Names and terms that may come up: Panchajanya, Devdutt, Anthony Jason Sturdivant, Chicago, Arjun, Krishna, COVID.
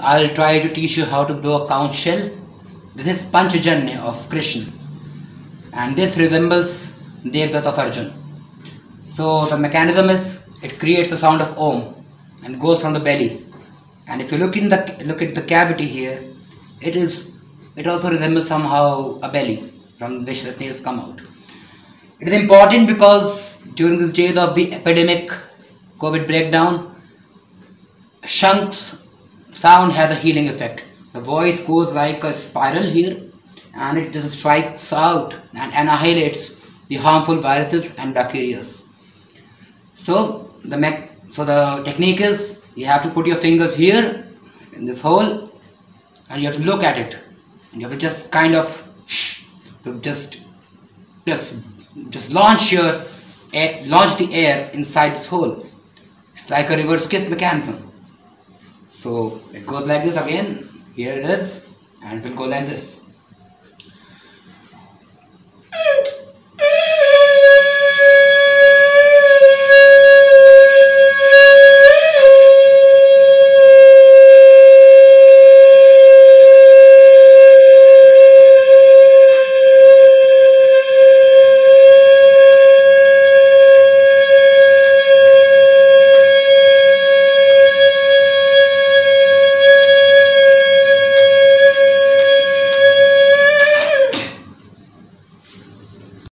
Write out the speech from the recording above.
I'll try to teach you how to blow a conch shell. This is Panchajanya of Krishna, and this resembles Devdutt of Arjun. So the mechanism is, it creates the sound of Om and goes from the belly. And if you look at the cavity here, it also resembles somehow a belly from which the snails come out. It is important because during these days of the epidemic, COVID breakdown, sound has a healing effect. The voice goes like a spiral here, and it just strikes out and annihilates the harmful viruses and bacteria. So the technique is, you have to put your fingers here in this hole, and you have to look at it, and you have to just kind of just launch the air inside this hole. It's like a reverse kiss mechanism. So it goes like this again. Here it is, and it will go like this.